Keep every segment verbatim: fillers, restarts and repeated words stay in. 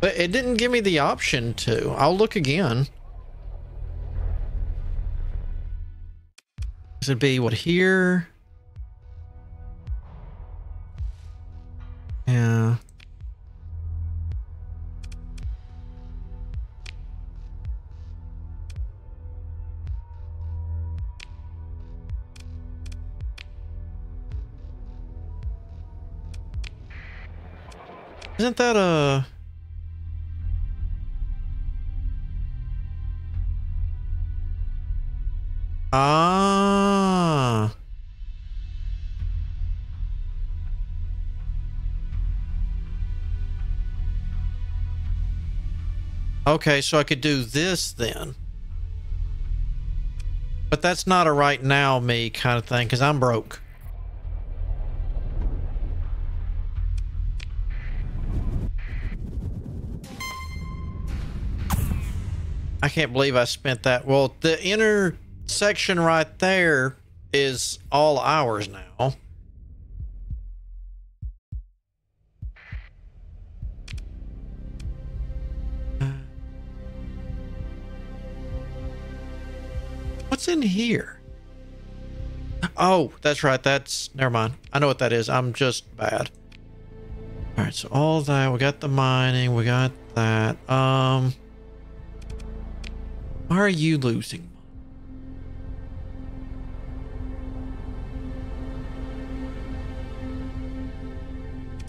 But it didn't give me the option to. I'll look again. This would be what here? Yeah. Isn't that a... Ah. Okay, so I could do this then. But that's not a right now me kind of thing, because I'm broke. I can't believe I spent that. Well, the inner section right there is all ours now. What's in here? Oh, that's right. That's, never mind. I know what that is. I'm just bad. All right. So all that, we got the mining, we got that. Um, why are you losing?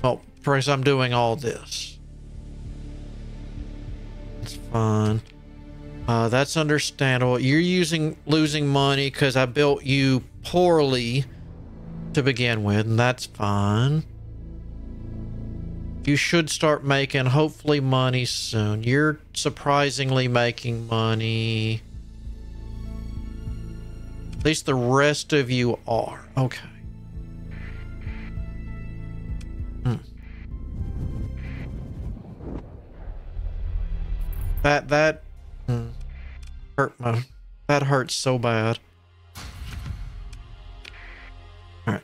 Oh, because I'm doing all this. That's fine. Uh, that's understandable. You're using losing money because I built you poorly to begin with, and that's fine. You should start making, hopefully, money soon. You're surprisingly making money. At least the rest of you are. Okay. Hmm. That, that hmm, hurt my, that hurts so bad. All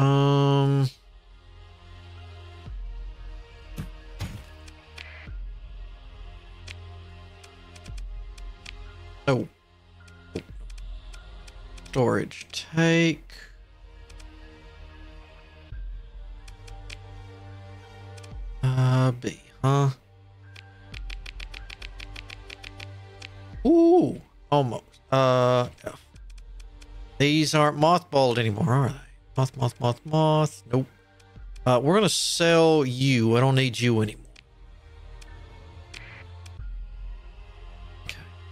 right. Um... Oh, storage take. Uh, B, huh? Ooh, almost. Uh, F. These aren't mothballed anymore, are they? Moth, moth, moth, moth. Nope. Uh, we're gonna sell you. I don't need you anymore.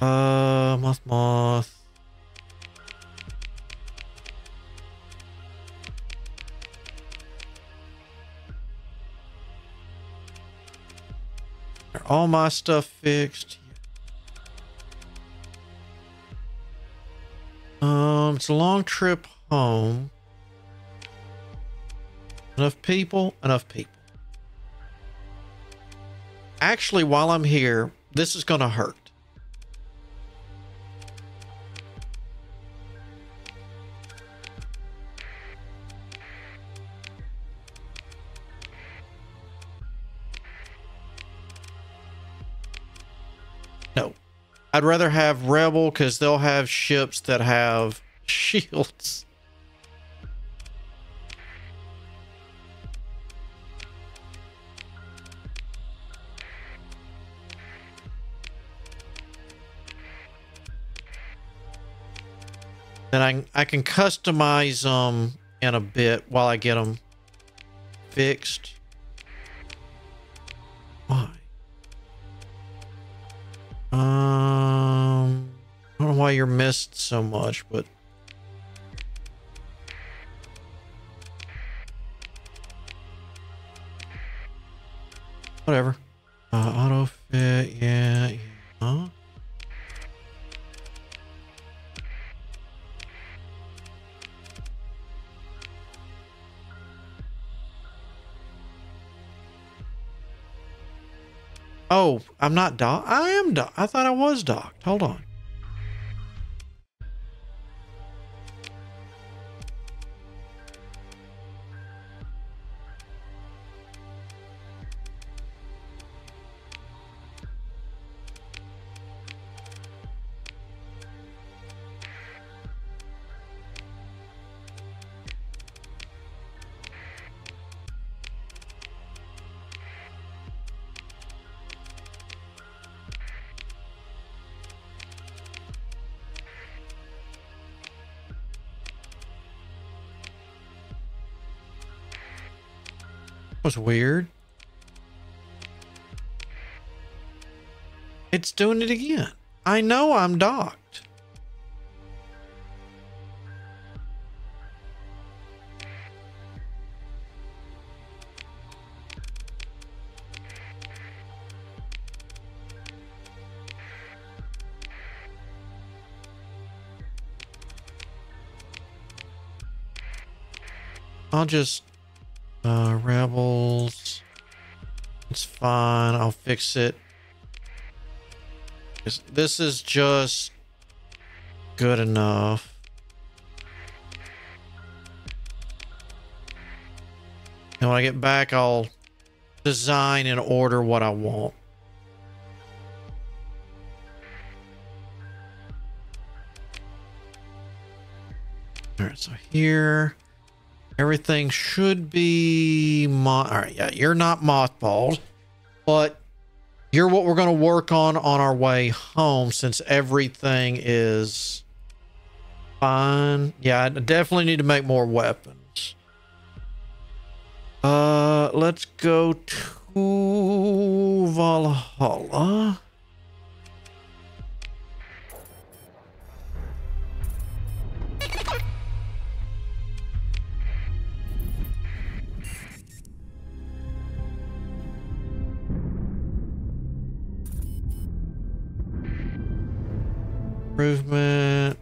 Uh, moth, moth. Are all my stuff fixed? Um, it's a long trip home. Enough people, enough people. Actually, while I'm here, this is going to hurt. I'd rather have Rebel because they'll have ships that have shields. Then I, I can customize them in a bit while I get them fixed. Why? Um, I don't know why you're missed so much, but whatever. Uh, auto fit, yeah, yeah. Huh? Oh, I'm not docked. I am docked. I thought I was docked. Hold on. was weird. It's doing it again. I know I'm docked. I'll just, uh, Rebels. It's fine. I'll fix it. This is just good enough. And when I get back, I'll design and order what I want. All right. So here, everything should be mo- all right. Yeah. You're not mothballed, but you're what we're going to work on on our way home since everything is fine. Yeah, I definitely need to make more weapons. Uh, let's go to Valhalla. Improvement.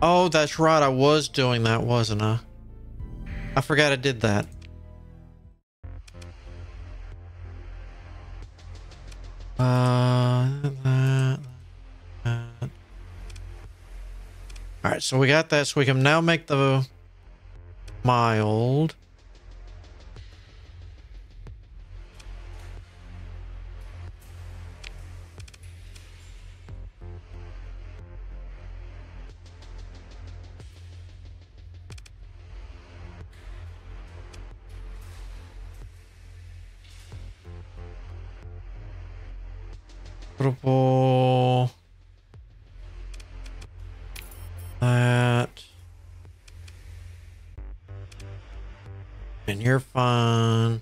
Oh, that's right. I was doing that, wasn't I? I forgot I did that. Uh, that, that. All right, so we got that. So we can now make the mild. That. And you're fine.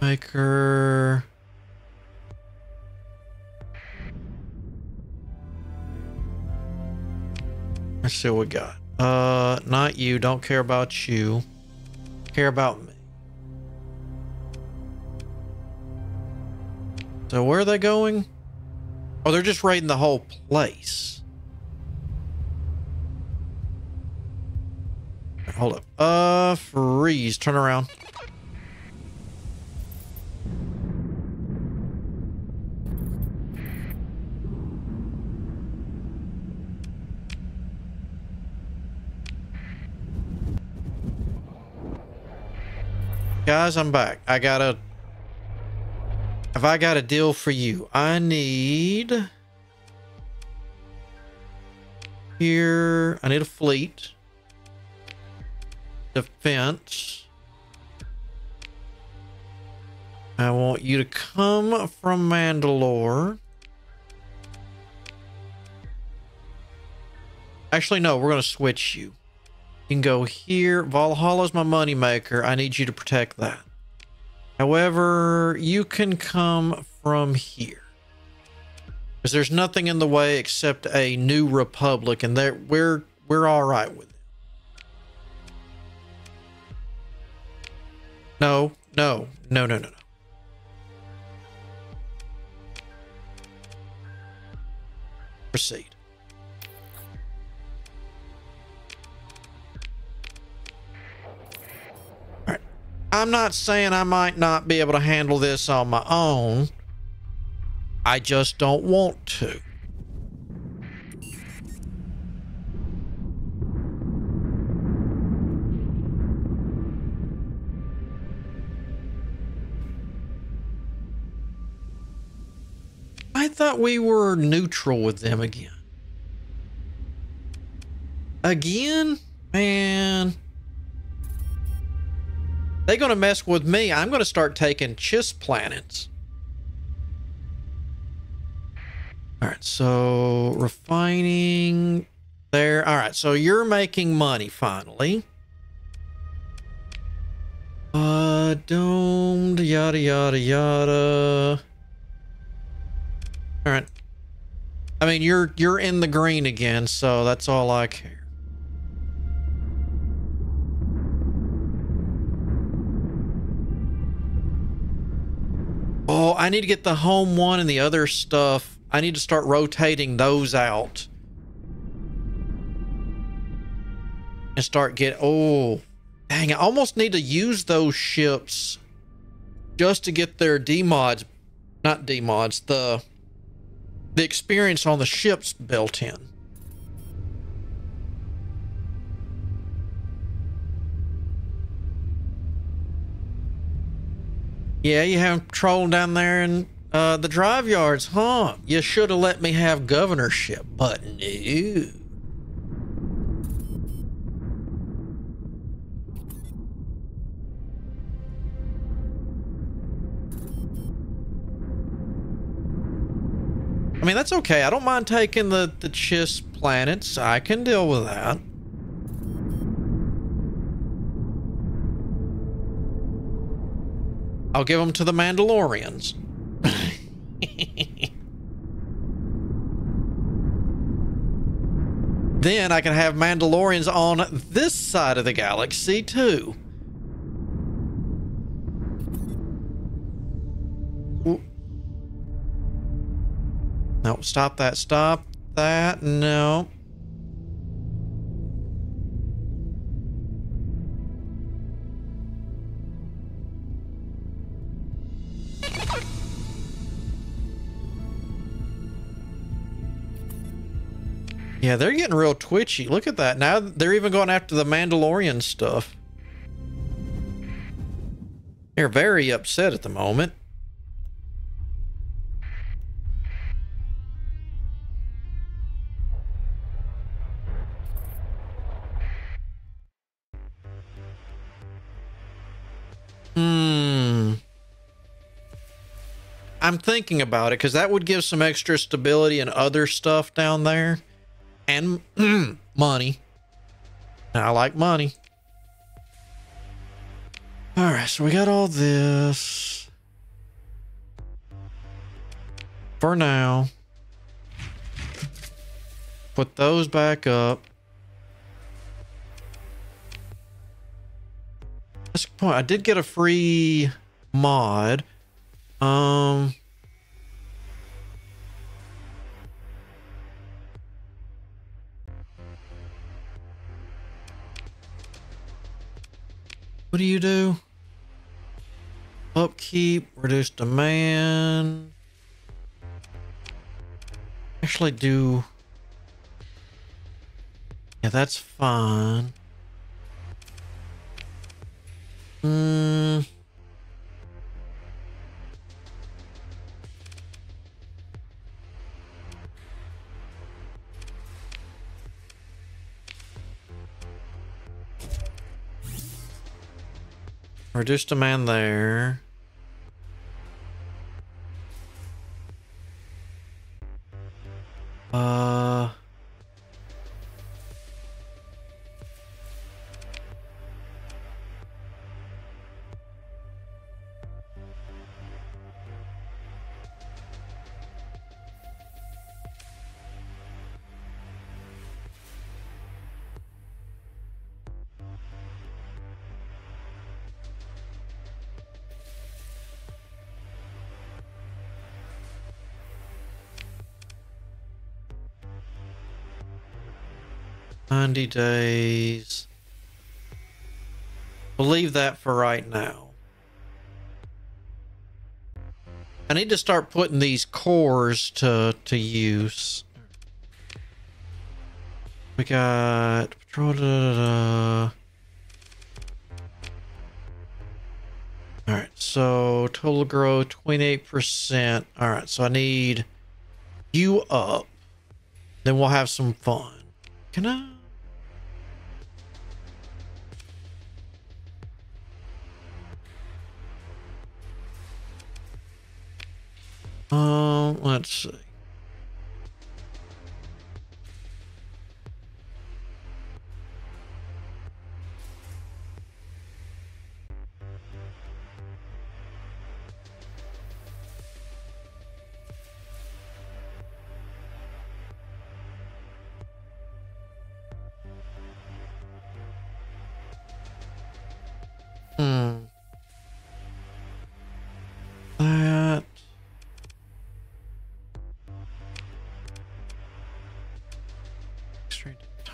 Maker. Let's see what we got. Uh, not you. Don't care about you. Care about me. So where are they going? Oh, they're just raiding the whole place. Hold up. Uh, freeze. Turn around. Guys, I'm back. I gotta... Have I got a deal for you? I need here. I need a fleet, defense. I want you to come from Mandalore. Actually, no, we're going to switch you. You can go here. Valhalla's my money maker. I need you to protect that. However, you can come from here because there's nothing in the way except a new republic, and there we're we're all right with it. No, no, no, no, no, no. Proceed. I'm not saying I might not be able to handle this on my own. I just don't want to. I thought we were neutral with them again. Again? Man... They're going to mess with me. I'm going to start taking Chiss planets. All right, so refining. there. All right, so you're making money finally. Uh, domed, yada, yada, yada. All right. I mean, you're, you're in the green again, so that's all I care. Oh, I need to get the home one and the other stuff. I need to start rotating those out. And start get, oh, dang, I almost need to use those ships just to get their demods, not demods, the, the experience on the ships built in. Yeah, you have patrol down there in uh, the drive yards, huh? You should have let me have governorship, but no. I mean, that's okay. I don't mind taking the, the Chiss planets. I can deal with that. I'll give them to the Mandalorians. Then I can have Mandalorians on this side of the galaxy too. No, stop that, stop that, no. Yeah, they're getting real twitchy. Look at that. Now they're even going after the Mandalorian stuff. They're very upset at the moment. Hmm. I'm thinking about it because that would give some extra stability and other stuff down there. And money. I like money. All right, so we got all this for now. Put those back up. That's a good point. I did get a free mod. Um. What do you do? Upkeep, reduce demand. Actually do. Yeah, that's fine. Hmm. Reduce demand there. Uh, ninety days. We'll leave that for right now. I need to start putting these cores to, to use. We got patrol. Da, da, da. All right, so total growth twenty-eight percent. All right, so I need you up. Then we'll have some fun. Can I? Um, let's see.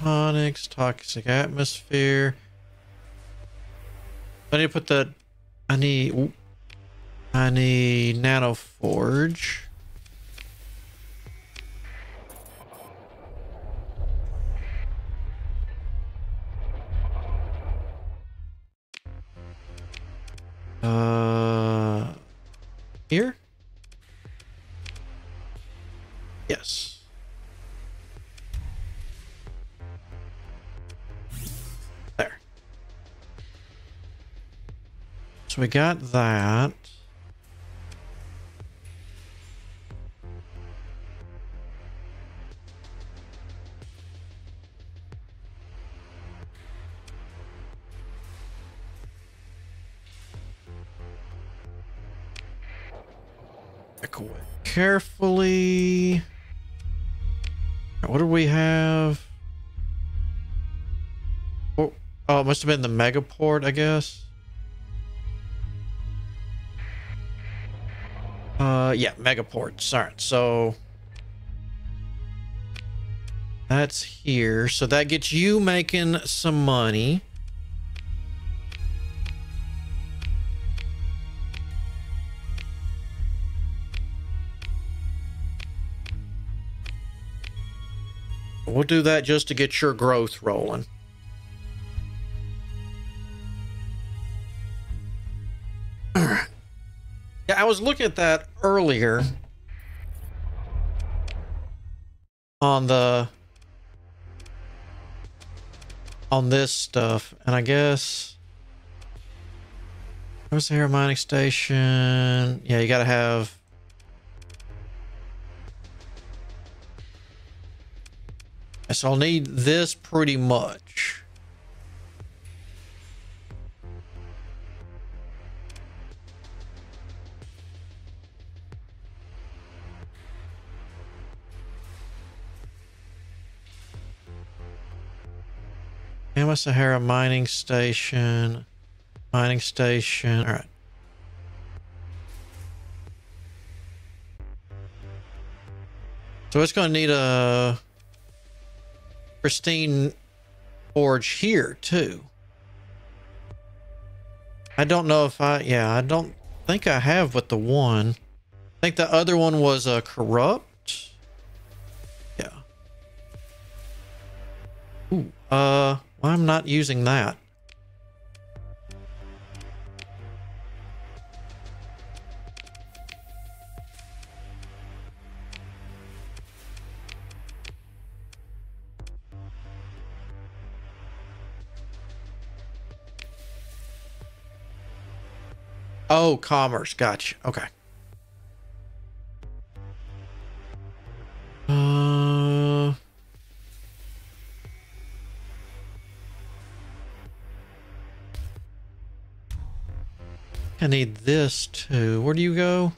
tectonics, toxic atmosphere. I need to put that. I need. I need nano forge. Uh, here? Yes. There. So we got that. Carefully. What do we have? Oh, oh, it must have been the megaport, I guess. Uh, yeah, megaports. All right, so that's here. So that gets you making some money. We'll do that just to get your growth rolling. All right. Yeah, I was looking at that earlier on the on this stuff, and I guess where's the air mining station? Yeah, you gotta have. So I'll need this pretty much. Gamma Sahara mining station, mining station. All right. So it's going to need a pristine forge here too. I don't know if I, yeah, I don't think I have with the one. I think the other one was a uh, corrupt. Yeah. Ooh, uh, well, I'm not using that. Oh, commerce. Gotcha. Okay. Uh, I need this too. Where do you go?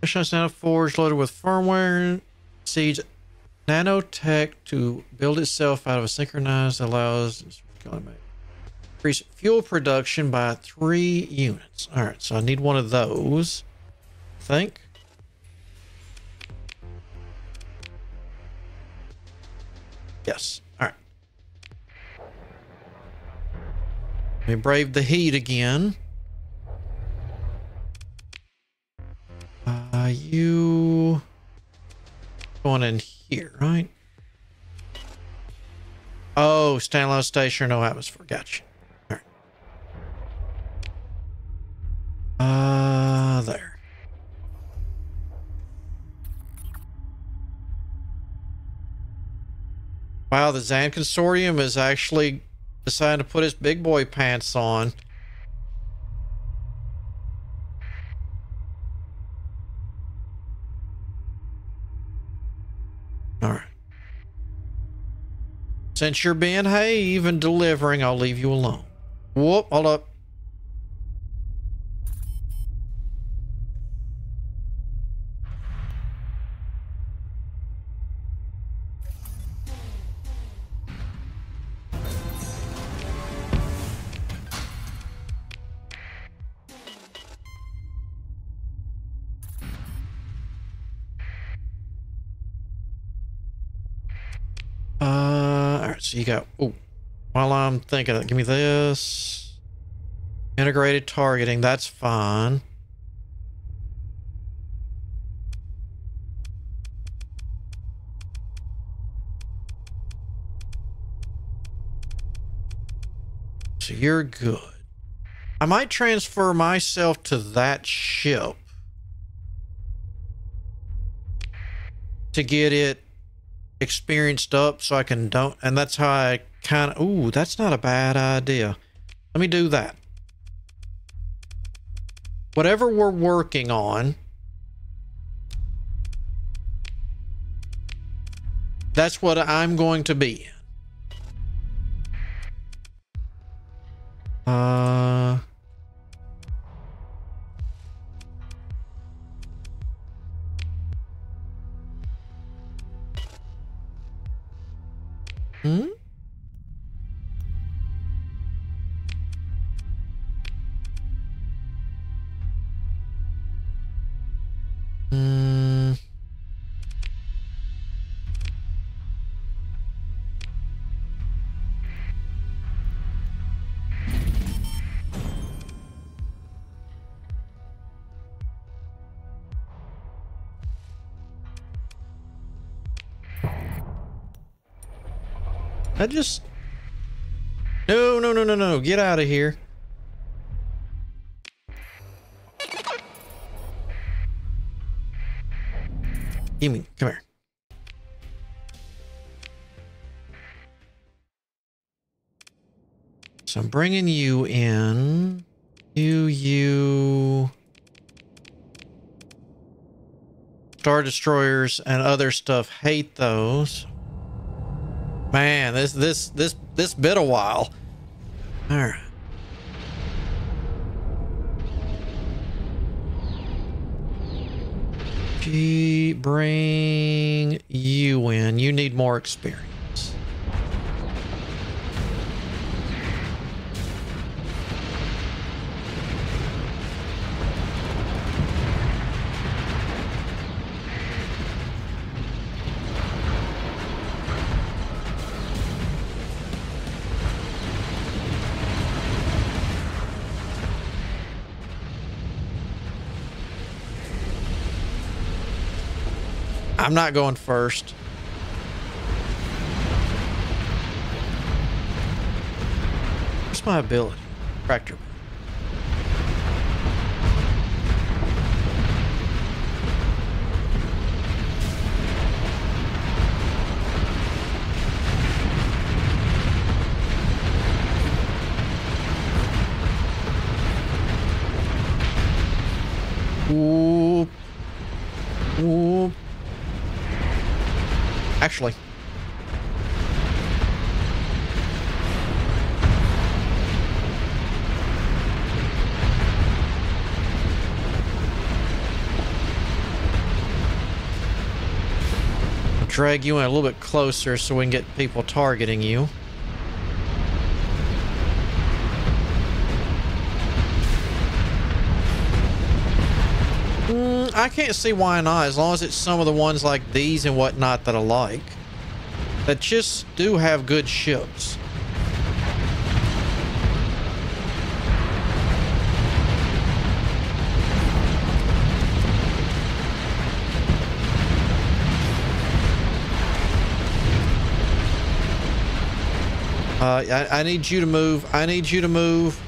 Mission's now forged, loaded with firmware. Seeds nanotech to build itself out of a synchronized allows. Increase fuel production by three units. All right, so I need one of those, I think. Yes. All right. We braved the heat again. Uh, you going in here, right? Oh, standalone station, no atmosphere. Gotcha. Uh, there. Wow, the Zan Consortium is actually deciding to put his big boy pants on. All right. Since you're being naive and delivering, I'll leave you alone. Whoop, hold up. Uh you got, oh, while I'm thinking of, give me this. Integrated targeting, that's fine. So you're good. I might transfer myself to that ship to get it experienced up so I can don't, and that's how I kind of, ooh, that's not a bad idea. Let me do that. Whatever we're working on, that's what I'm going to be. Uh, hmm? Mm. I just, no, no, no, no, no, get out of here. Give me, come here. So I'm bringing you in. You, you. Star Destroyers and other stuff, hate those. Man, this, this, this, this bit a while. All right. Bring you in. You need more experience. I'm not going first. What's my ability? Fracture. Whoop. Whoop. Actually, I'll drag you in a little bit closer so we can get people targeting you. I can't see why not, as long as it's some of the ones like these and whatnot that I like, that just do have good ships. Uh, I, I need you to move. I need you to move.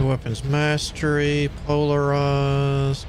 Weapons mastery, polarized.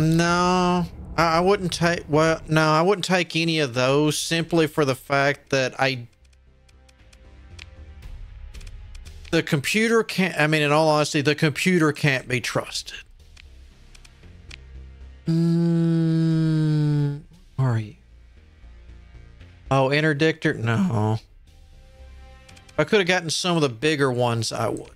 No, I wouldn't take, well, no, I wouldn't take any of those simply for the fact that I, the computer can't, I mean, in all honesty, the computer can't be trusted. Mm, where are you? Oh, interdictor? No. If I could have gotten some of the bigger ones, I would.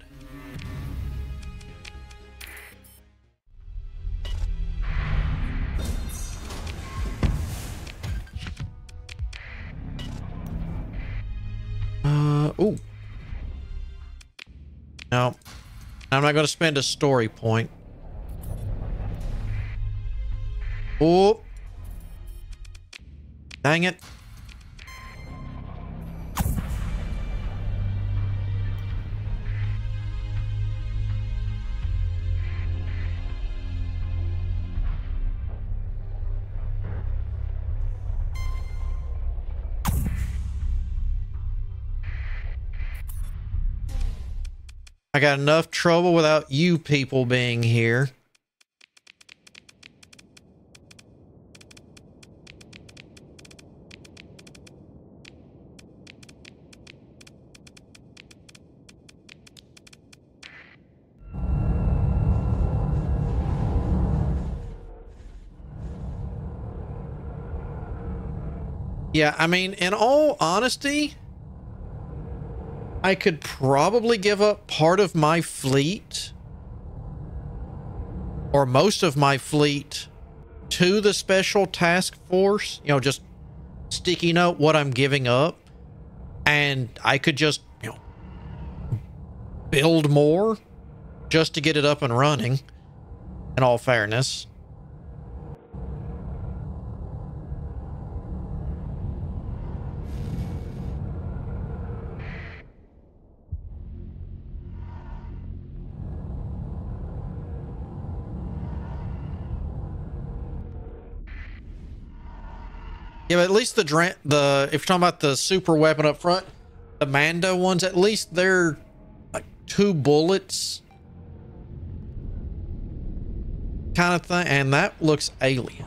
Uh, ooh. No. I'm not going to spend a story point. Oh. Dang it. I got enough trouble without you people being here. Yeah, I mean, in all honesty, I could probably give up part of my fleet or most of my fleet to the special task force, you know, just sticky note what I'm giving up. And I could just, you know, build more just to get it up and running, in all fairness. Yeah, but at least the dra the if you're talking about the super weapon up front, the Mando ones, at least they're like two bullets kind of thing, and that looks alien.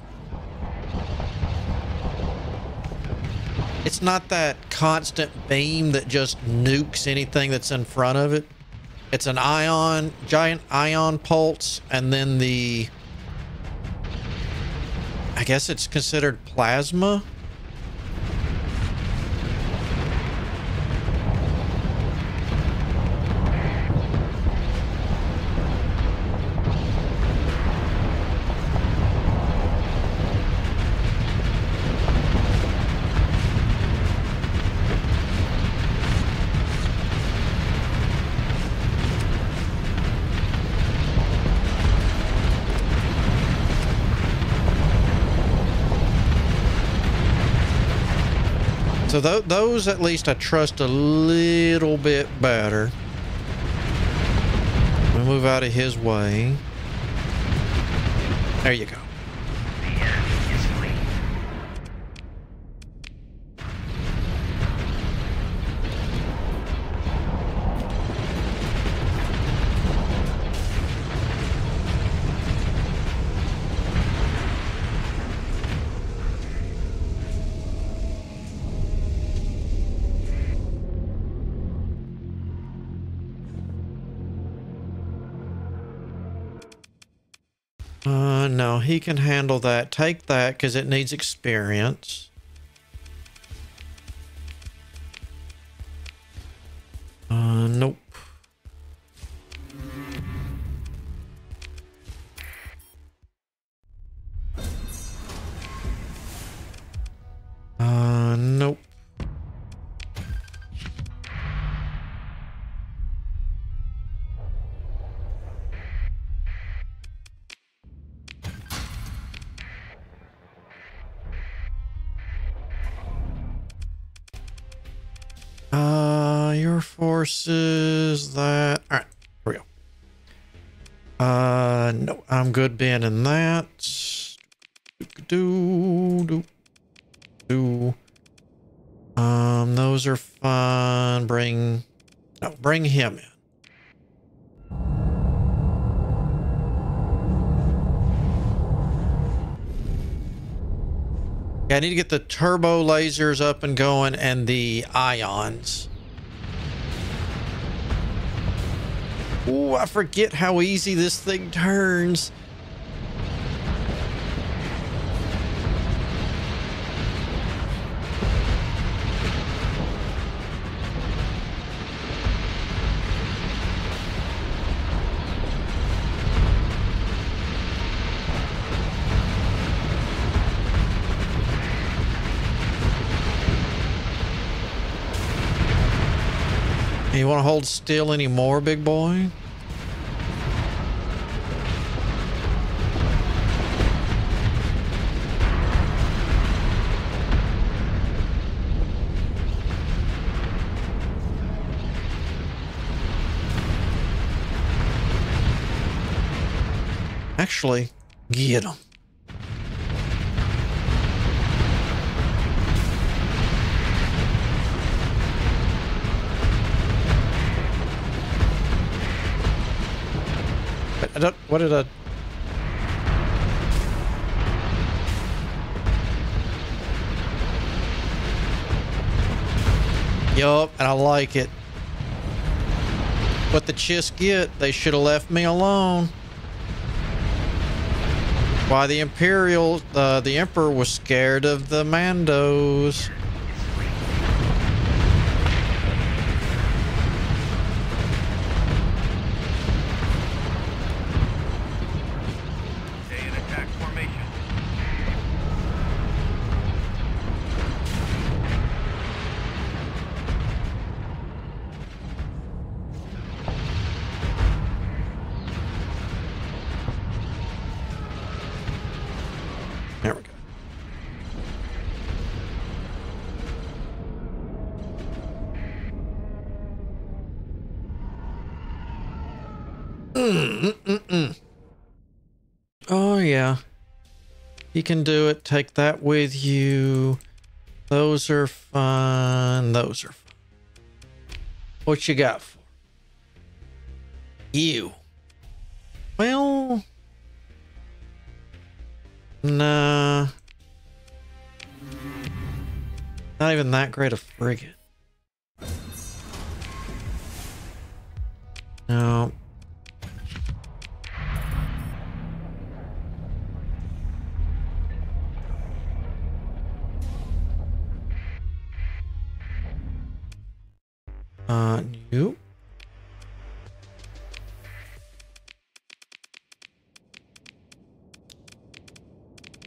It's not that constant beam that just nukes anything that's in front of it. It's an ion, giant ion pulse, and then the, I guess it's considered plasma. So th those at least I trust a little bit better. We move out of his way. There you go. No, he can handle that. Take that because it needs experience. Uh, nope. Uh, nope. Forces that. All right, here we go. Uh, no, I'm good being in that. Do, do, do. Um, those are fine. Bring, no, bring him in. Yeah, I need to get the turbo lasers up and going and the ions. Ooh, I forget how easy this thing turns. You want to hold still anymore, big boy? Actually, get him. I don't, what did I? Yup, and I like it. What the chiss get, they should have left me alone. Why the Imperial, uh, the Emperor was scared of the Mandos. You can do it. Take that with you. Those are fun. Those are fun. What you got for you? Well, nah. Not even that great a frigate. No. Uh, new.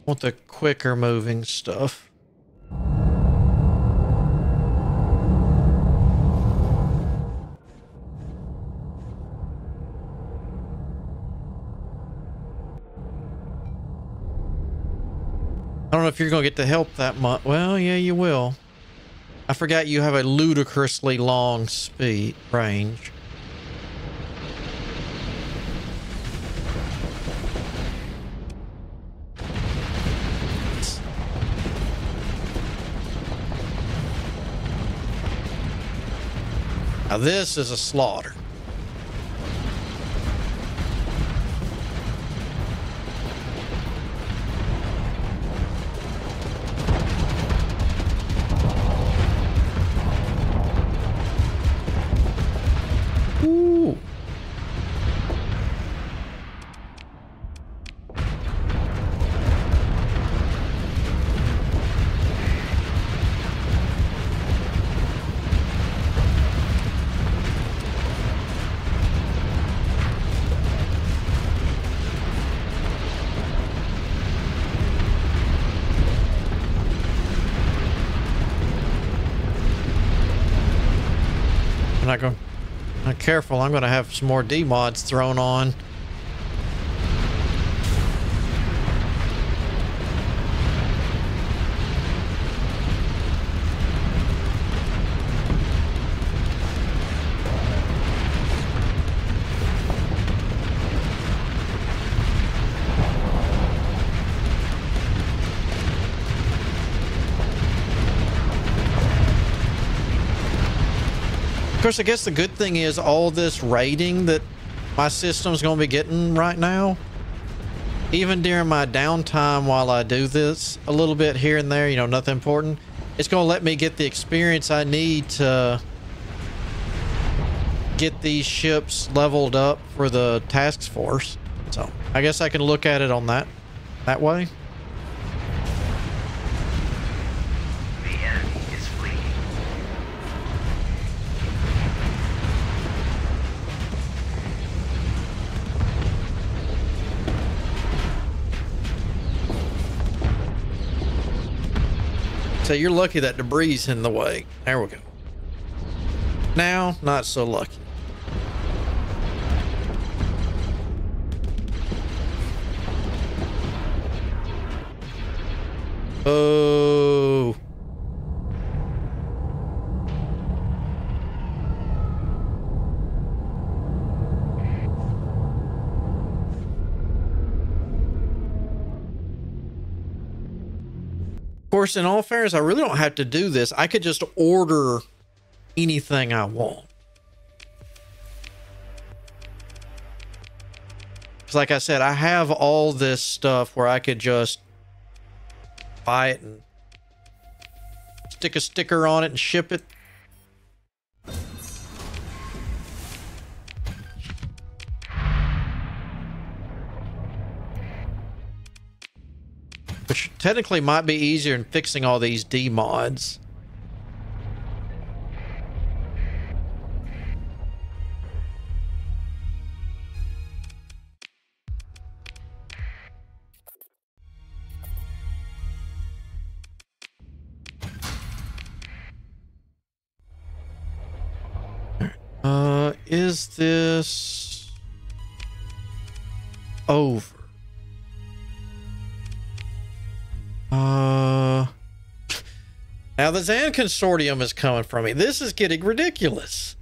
Want the quicker moving stuff. I don't know if you're going to get to help that much. Well, yeah, you will. I forgot you have a ludicrously long speed range. Now this is a slaughter. Careful, I'm gonna have some more D mods thrown on. Of course, I guess the good thing is all this raiding that my system's going to be getting right now even during my downtime while I do this a little bit here and there, you know, nothing important, it's going to let me get the experience I need to get these ships leveled up for the task force. So I guess I can look at it on that, that way. So you're lucky that debris in the way. There we go. Now, not so lucky. Oh. Of course, in all fairness, I really don't have to do this. I could just order anything I want. Because like I said, I have all this stuff where I could just buy it and stick a sticker on it and ship it. Which technically might be easier in fixing all these D mods. Uh, is this over? Uh, now the Zan Consortium is coming from me. This is getting ridiculous.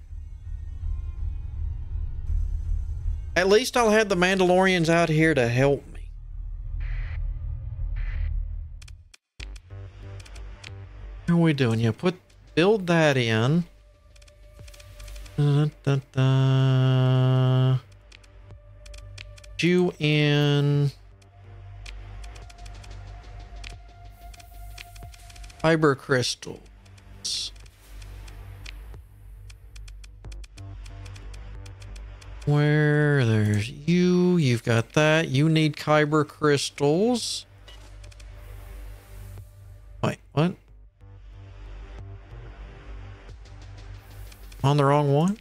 At least I'll have the Mandalorians out here to help me. How are we doing? You put, build that in. Da, da, da. You in Kyber crystals. Where there's you, you've got that. You need Kyber crystals. Wait, what? On the wrong one?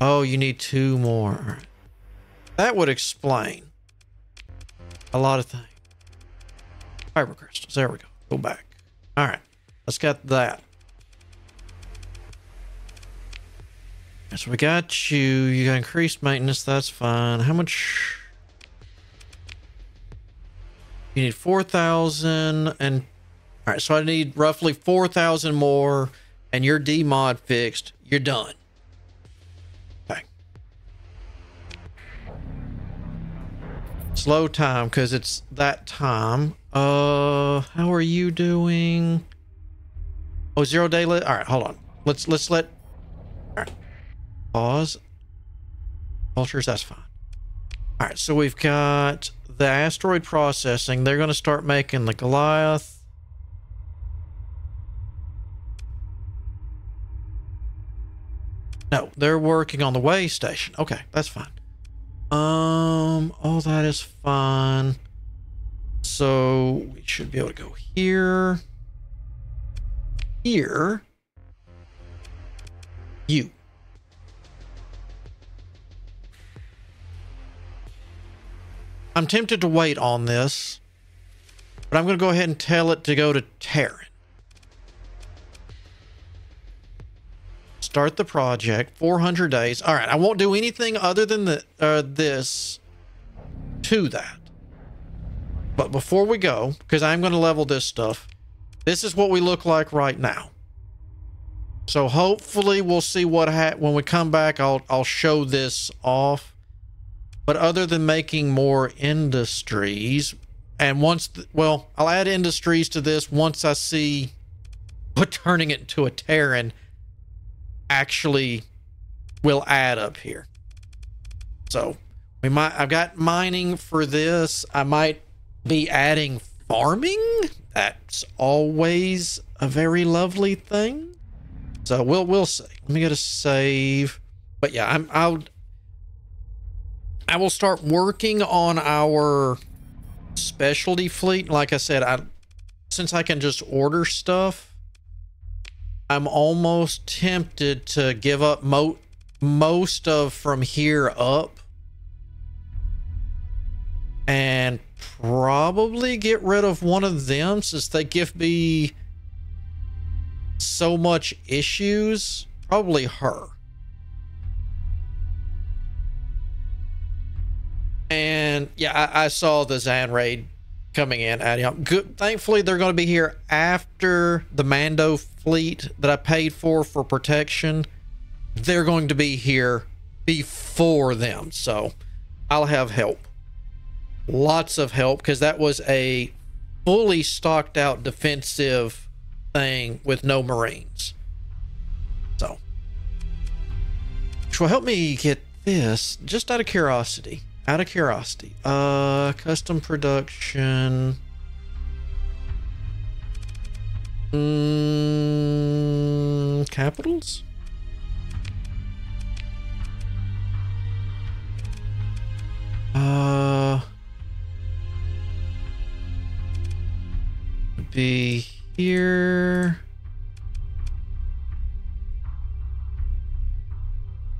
Oh, you need two more. That would explain a lot of things. Fiber crystals. There we go. Go back. All right. Let's get that. So we got you. You got increased maintenance. That's fine. How much? You need four thousand and... All right. So I need roughly four thousand more. And your D mod fixed, you're done. Okay. Slow time, because it's that time. Uh, how are you doing? Oh, zero day lit. All right, hold on. Let's let's let. All right. Pause. Cultures, that's fine. All right, so we've got the asteroid processing. They're going to start making the Goliath. No, they're working on the way station. Okay, that's fine. Um, all that is fine. So we should be able to go here. Here. You. I'm tempted to wait on this, but I'm going to go ahead and tell it to go to Terran. Start the project, four hundred days. All right, I won't do anything other than the, uh, this to that. But before we go, because I'm going to level this stuff, this is what we look like right now. So hopefully we'll see what ha- when we come back, I'll, I'll show this off. But other than making more industries, and once, the, well, I'll add industries to this once I see what turning it into a Terran actually will add up here. So We might, I've got mining for this. I might be adding farming. That's always a very lovely thing. So we'll, we'll see. Let me get a save. But yeah, I'm, I'll, I will start working on our specialty fleet. Like I said, I, since I can just order stuff, I'm almost tempted to give up mo most of from here up and probably get rid of one of them, since they give me so much issues. Probably her. And yeah, I, I saw the Zan raid coming in. Good. Thankfully, they're going to be here after the Mando fleet that I paid for for protection. They're going to be here before them, so I'll have help. Lots of help, because that was a fully stocked out defensive thing with no Marines. So, which will help me get this, just out of curiosity. Out of curiosity, uh, custom production. Mm, capitals? Uh, be here.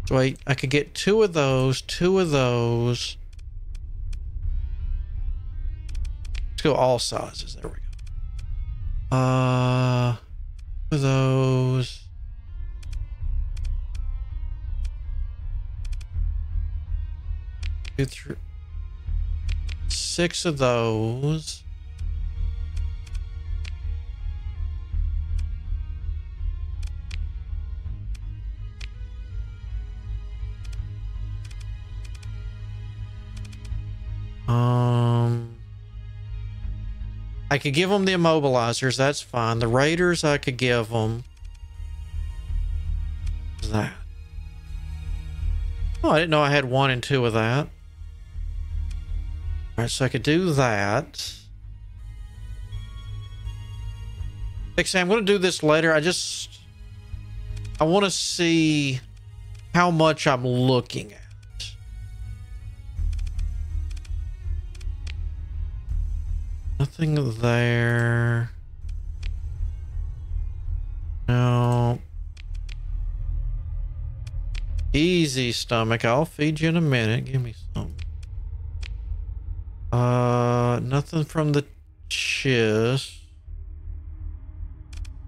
So I, I could get two of those, two of those. Let's go all sizes. There we go. Uh, two of those. Two, three, six of those. Um, I could give them the immobilizers. That's fine. The raiders, I could give them. What's that? Oh, I didn't know I had one and two of that. All right, so I could do that. Actually, I'm going to do this later. I just, I want to see how much I'm looking at. Nothing there. No. Easy, stomach. I'll feed you in a minute. Give me some. Uh, nothing from the chest.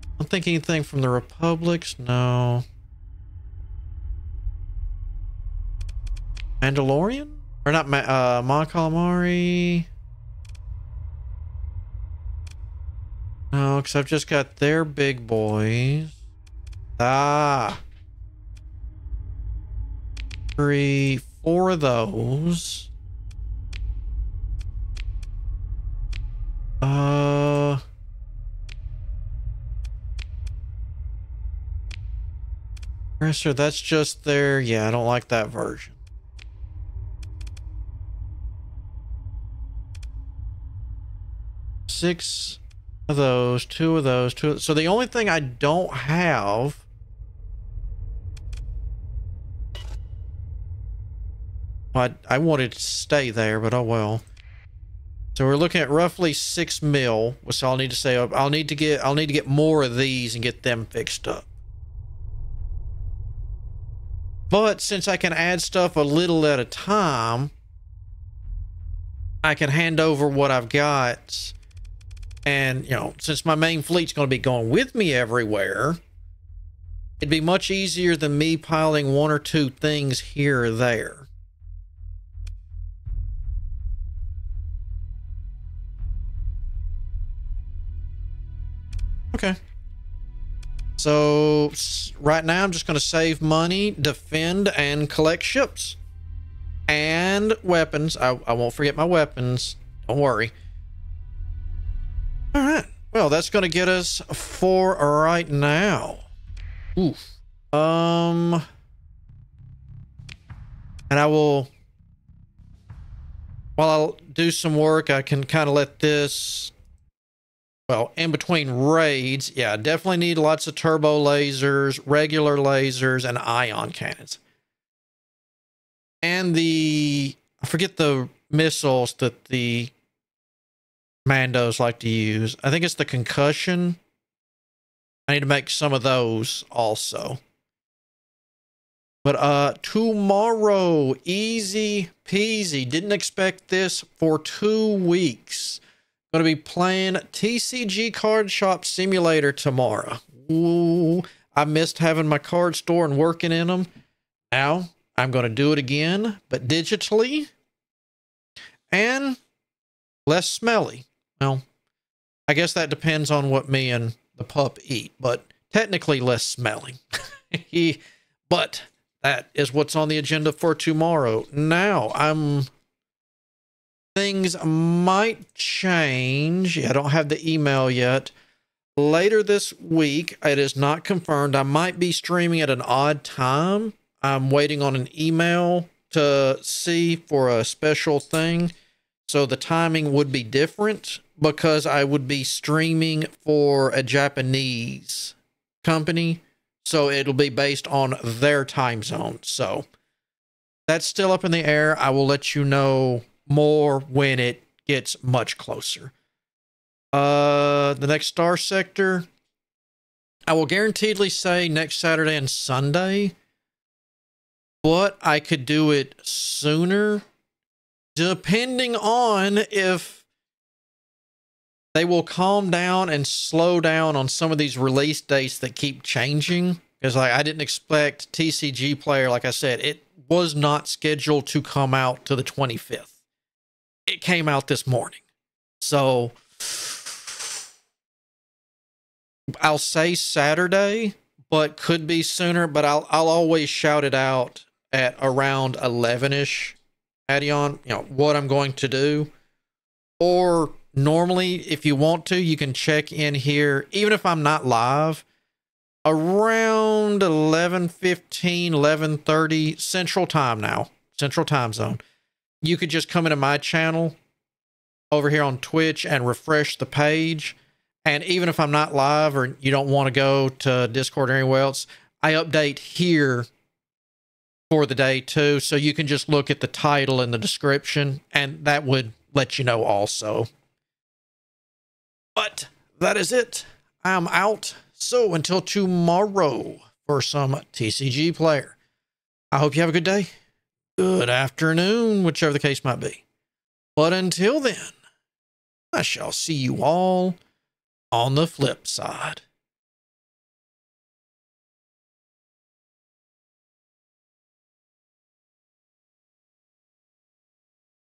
I don't think anything from the republics. No. Mandalorian? Or not, uh, Mon Calamari. No, because I've just got their big boys. Ah. Three, four of those. Uh. Pressure, that's just their, yeah, I don't like that version. Six of those, two of those, two. So the only thing I don't have well, I, I wanted to stay there, but oh well. So we're looking at roughly six mil, which I'll need to say I'll need to get I'll need to get more of these and get them fixed up. But since I can add stuff a little at a time, I can hand over what I've got. And, you know, since my main fleet's going to be going with me everywhere, it'd be much easier than me piling one or two things here or there. Okay. So, right now I'm just going to save money, defend, and collect ships. And weapons. I, I won't forget my weapons. Don't worry. All right. Well, that's going to get us for right now. Oof. Um, and I will while I do some work, I can kind of let this, well, in between raids. Yeah, I definitely need lots of turbo lasers, regular lasers, and ion cannons. And the, I forget the missiles that the Mandos like to use. I think it's the concussion. I need to make some of those also. But uh, tomorrow, easy peasy. Didn't expect this for two weeks. Going to be playing T C G Card Shop Simulator tomorrow. Ooh, I missed having my card store and working in them. Now, I'm going to do it again, but digitally. And less smelly. Well, I guess that depends on what me and the pup eat, but technically less smelly. But that is what's on the agenda for tomorrow. Now, I'm... things might change. I don't have the email yet. Later this week, it is not confirmed. I might be streaming at an odd time. I'm waiting on an email to see for a special thing. So the timing would be different because I would be streaming for a Japanese company. So it'll be based on their time zone. So that's still up in the air. I will let you know more when it gets much closer. Uh, the next Star Sector, I will guaranteedly say next Saturday and Sunday, but I could do it sooner, depending on if they will calm down and slow down on some of these release dates that keep changing. Because like, I didn't expect T C G Player, like I said, it was not scheduled to come out to the twenty-fifth. It came out this morning. So I'll say Saturday, but could be sooner, but I'll, I'll always shout it out at around eleven-ish. Adion, you know, what I'm going to do. Or normally, if you want to, you can check in here, even if I'm not live, around eleven fifteen, eleven thirty Central Time now, Central Time Zone. You could just come into my channel over here on Twitch and refresh the page. And even if I'm not live or you don't want to go to Discord or anywhere else, I update here for the day too, so you can just look at the title and the description, and that would let you know also. But that is it. I'm out. So until tomorrow for some T C G Player, I hope you have a good day, good afternoon, whichever the case might be. But until then, I shall see you all on the flip side.